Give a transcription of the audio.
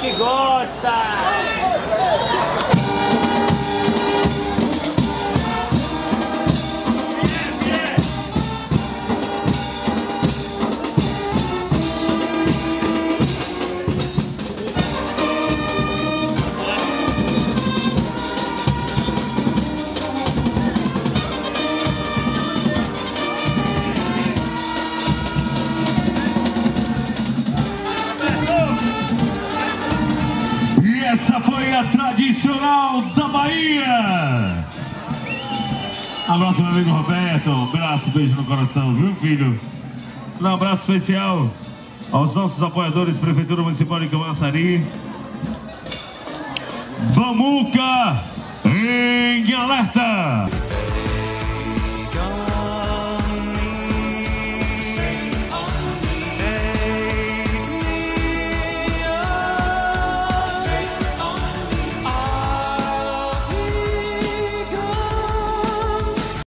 que gosta! Essa foi a tradicional da Bahia. Abraço, meu amigo Roberto. Um abraço, beijo no coração, viu, filho? Um abraço especial aos nossos apoiadores, Prefeitura Municipal de Camaçari. Bamuca em alerta.